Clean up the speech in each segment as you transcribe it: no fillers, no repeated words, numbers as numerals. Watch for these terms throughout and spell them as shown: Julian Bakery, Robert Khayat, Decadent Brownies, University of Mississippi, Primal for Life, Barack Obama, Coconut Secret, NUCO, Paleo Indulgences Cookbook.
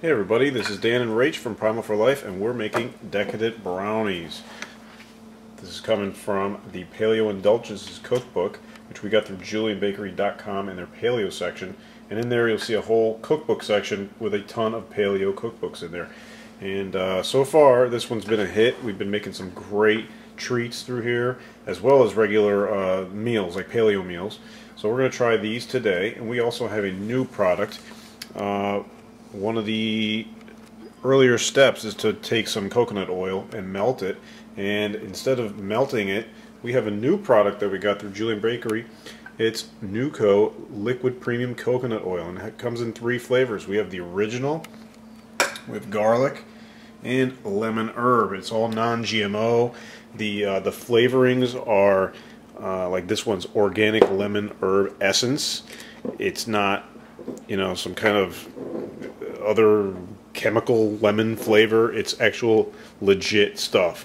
Hey everybody, this is Dan and Rach from Primal for Life, and we're making Decadent Brownies. This is coming from the Paleo Indulgences Cookbook, which we got through julianbakery.com in their Paleo section. And in there you'll see a whole cookbook section with a ton of Paleo cookbooks in there. And so far this one's been a hit. We've been making some great treats through here, as well as regular meals, like Paleo meals. So we're going to try these today, and we also have a new product. One of the earlier steps is to take some coconut oil and melt it, and instead of melting it, we have a new product that we got through Julian Bakery. It's NUCO liquid premium coconut oil, and it comes in three flavors. We have the original with garlic and lemon herb. It's all non-GMO. The flavorings are like this one's organic lemon herb essence. It's not, you know, some kind of other chemical lemon flavor. It's actual legit stuff.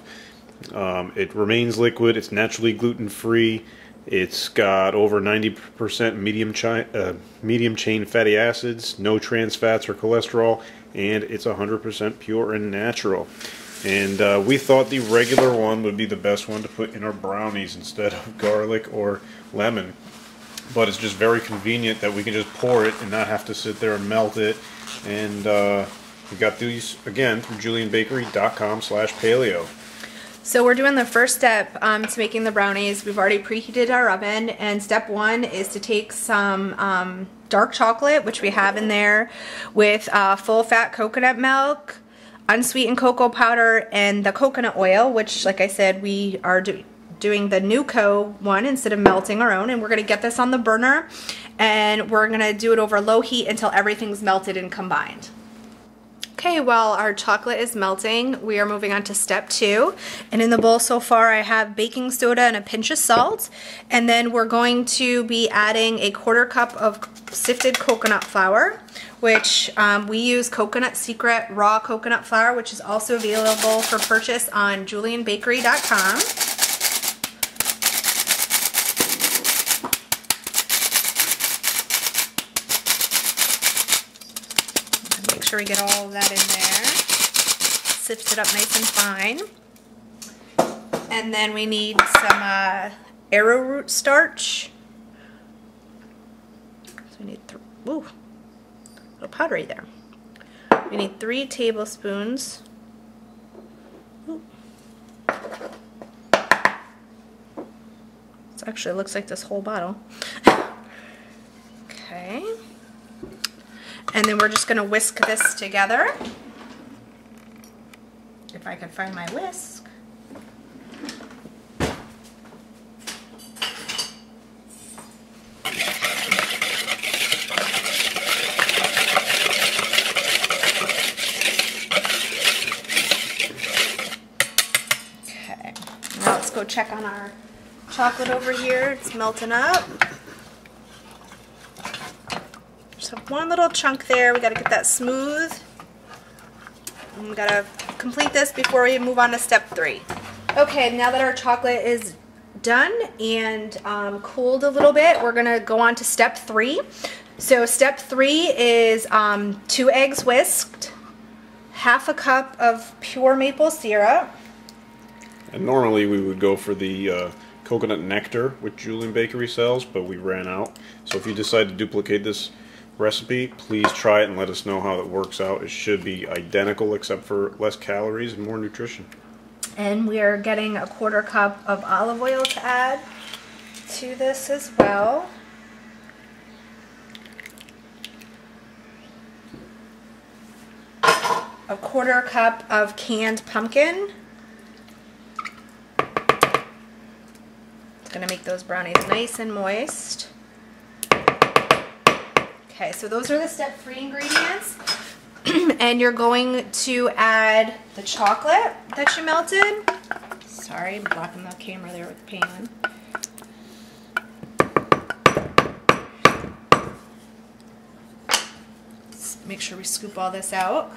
It remains liquid. It's naturally gluten-free. It's got over 90% medium chain fatty acids, no trans fats or cholesterol, and it's 100% pure and natural. And we thought the regular one would be the best one to put in our brownies instead of garlic or lemon. But it's just very convenient that we can just pour it and not have to sit there and melt it. And we got these again from julianbakery.com/paleo. So we're doing the first step to making the brownies. We've already preheated our oven, and step one is to take some dark chocolate, which we have in there, with full fat coconut milk, unsweetened cocoa powder, and the coconut oil, which, like I said, we are doing the NUCO one instead of melting our own. And we're gonna get this on the burner, and we're gonna do it over low heat until everything's melted and combined. Okay, while our chocolate is melting, we are moving on to step two. And in the bowl so far I have baking soda and a pinch of salt, and then we're going to be adding a 1/4 cup of sifted coconut flour, which we use Coconut Secret raw coconut flour, which is also available for purchase on julianbakery.com. Sure we get all of that in there, sifts it up nice and fine. And then we need some arrowroot starch. So we need ooh, a little powdery there. We need 3 tablespoons. Ooh. This actually looks like this whole bottle. Okay. And then we're just going to whisk this together. If I can find my whisk. Okay. Now let's go check on our chocolate over here. It's melting up. So one little chunk there, we got to get that smooth. We got to complete this before we move on to step three. Okay, now that our chocolate is done and cooled a little bit, we're going to go on to step three. So step three is 2 eggs whisked, 1/2 cup of pure maple syrup. And normally we would go for the coconut nectar, which Julian Bakery sells, but we ran out. So if you decide to duplicate this recipe, please try it and let us know how it works out. It should be identical except for less calories and more nutrition. And we are getting a 1/4 cup of olive oil to add to this as well. A 1/4 cup of canned pumpkin. It's going to make those brownies nice and moist. Okay, so those are the step three ingredients, and you're going to add the chocolate that you melted. Sorry, I'm blocking the camera there with the pan. Let's make sure we scoop all this out.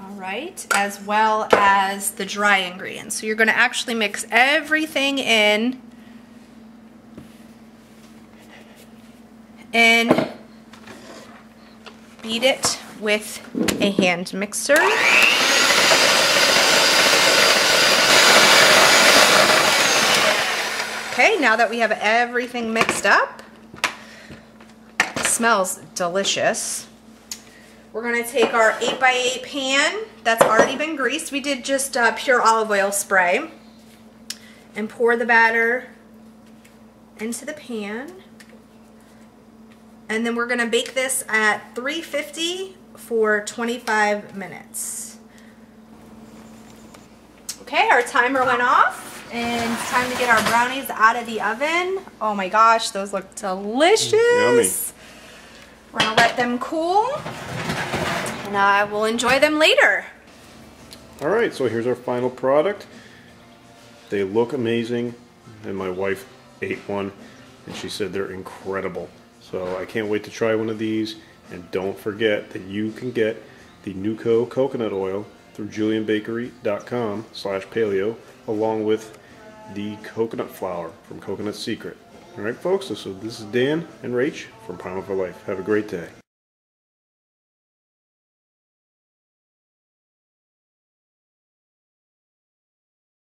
All right, ingredients as well as the dry ingredients. So you're going to actually mix everything in beat it with a hand mixer. Okay, now that we have everything mixed up, it smells delicious. We're gonna take our 8x8 pan that's already been greased. We did just pure olive oil spray, and pour the batter into the pan. And then we're gonna bake this at 350 for 25 minutes. Okay, our timer went off, and it's time to get our brownies out of the oven. Oh my gosh, those look delicious. Yummy. We're gonna let them cool, and we'll enjoy them later. All right, so here's our final product. They look amazing, and my wife ate one, and she said they're incredible. So I can't wait to try one of these, and don't forget that you can get the NUCO coconut oil through julianbakery.com/paleo along with the coconut flour from Coconut Secret. All right folks, so this is Dan and Rach from Primal for Life. Have a great day.